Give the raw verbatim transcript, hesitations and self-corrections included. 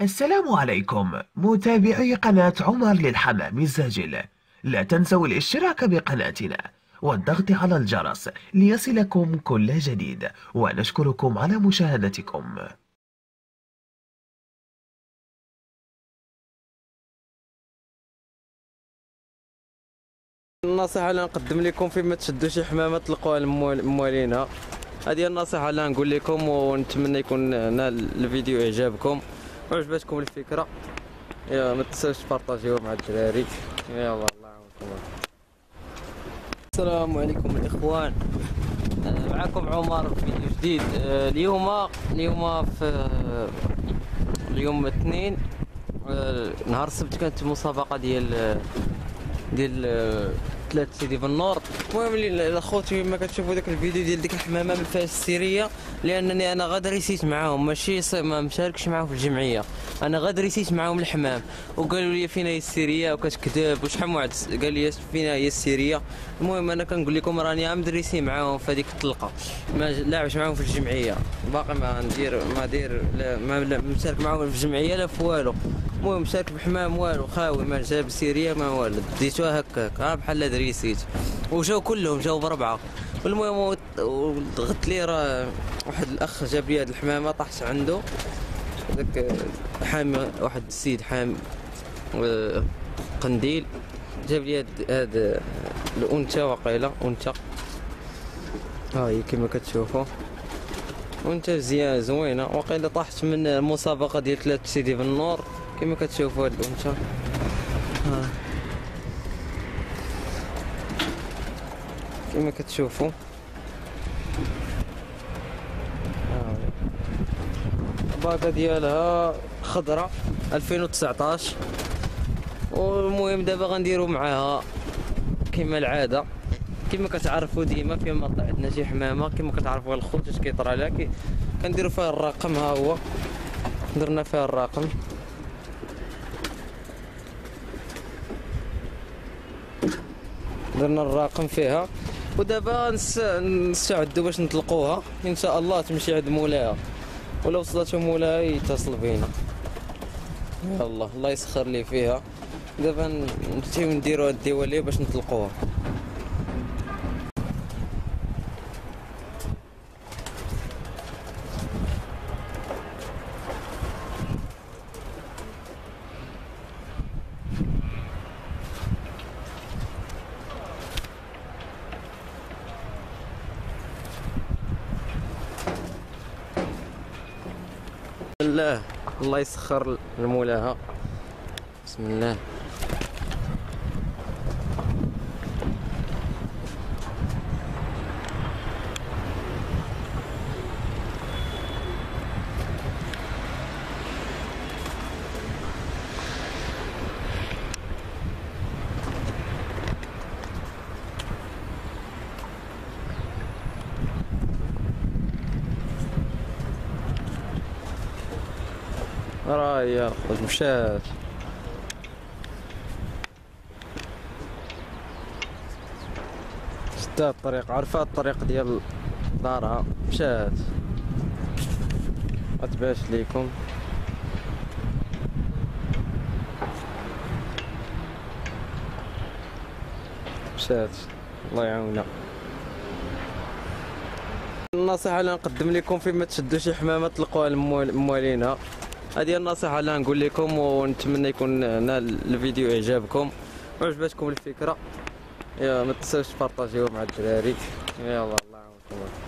السلام عليكم متابعي قناة عمر للحمام الزاجل، لا تنسوا الاشتراك بقناتنا والضغط على الجرس ليصلكم كل جديد، ونشكركم على مشاهدتكم. النصيحة اللي نقدم لكم فيما تشدوش حمامة تلقوها لموالينها، هذه النصيحة اللي نقول لكم، ونتمنى يكون نال الفيديو اعجابكم. عجبتكم الفكرة يا ما تنساوش تبارطاجيوها مع الدراري، يلا الله يعاونكم. السلام عليكم الاخوان، معكم عمر في فيديو جديد. اليوم اليوم في اليوم الاثنين نهار السبت كانت مسابقة ديال ديال ثلاث سيدي بالنور. المهم اللي اخوتي ما كتشوفوا داك الفيديو ديال ديك الحمامه من فاس السيريه، لانني انا غادر ريسيت معاهم، ماشي ما مشاركش معاهم في الجمعيه، انا غادر ريسيت معاهم الحمام، وقالوا لي فينا هي السيريه وكتكذب وشحال واحد قال لي فينا هي السيريه. المهم انا كنقول لكم راني عام دريسي معاهم في هذيك الطلقه، ما لاعبش معاهم في الجمعيه، باقي ما ندير ما داير ما مشارك معاهم في الجمعيه لا في والو. المهم مشارك بحمام والو خاوي، ما جاب السيريه ما والو، ديتوها هكاك ها بحال دريسيت، وجاو كلهم جاو بربعه. المهم غت لي راه واحد الاخ جاب لي هاد الحمامه، طاحت عنده داك حامي، واحد السيد حامي قنديل جاب لي هاد الانثى، وقيله انثى ها هي كما كتشوفوا، وانت مزيان زوينه، وقيله طاحت من المسابقه ديال ثلاث سيدي بالنور كما كتشوفوا هاد الانثى. كما كتشوفوا الباكه ديالها خضراء ألفين وتسعطاش. والمهم دابا غنديروا معاها كما العاده، كما كتعرفوا ديما فيما طلعتنا شي حمامه كما كتعرفوا الخوت اش كيطرى لها، كنديروا فيها الرقم، ها هو درنا فيها الرقم درنا الرقم فيها، ودابا نستعدوا باش نطلقوها ان شاء الله تمشي عند مولاها، ولا وصلته مولاها يتصل بينا. الله الله يسخر لي فيها. دابا نمشيو نديرو هاد الديواليه باش نطلقوها. الله الله يسخر لمولاها، بسم الله. راه هي مشات شدات الطريق، عرفات الطريق ديال دارها مشات، ما تبانش ليكم. مشات الله يعاونها. النصيحة اللي نقدم لكم فيما تشدوا شي حمامة تلقوها لموالينها، هذه النصيحة اللي نقول لكم، ونتمنى يكون نال الفيديو اعجابكم. عجبتكم الفكرة يا ما تنساوش تبارطاجيوها مع الدراري، يلا الله يعاونكم.